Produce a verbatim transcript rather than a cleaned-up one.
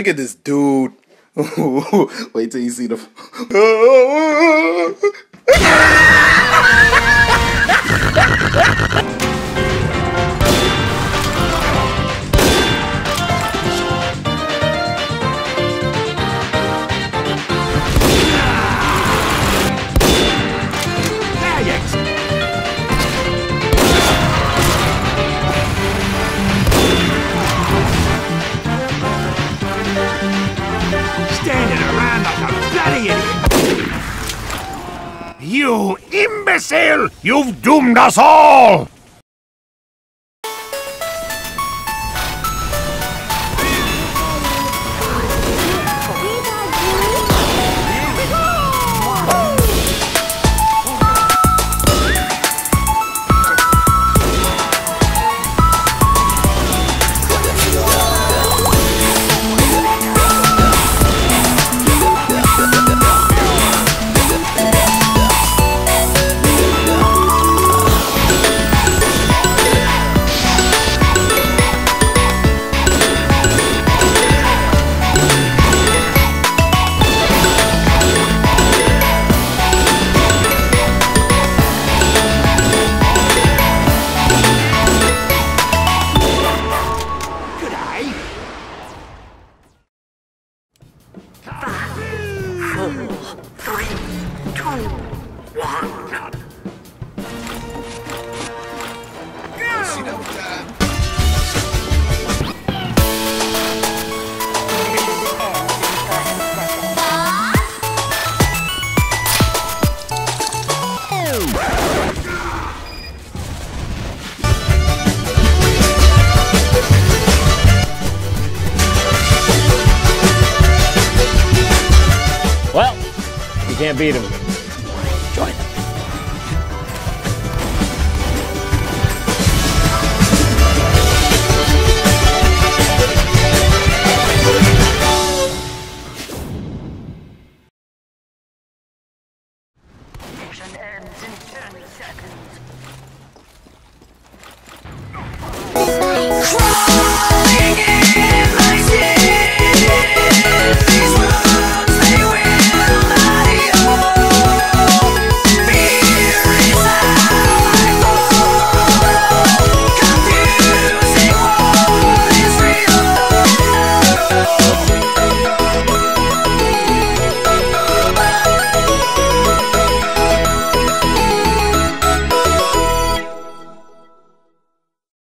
Look at this dude. Wait till you see the. You imbecile! You've doomed us all! Can't beat him.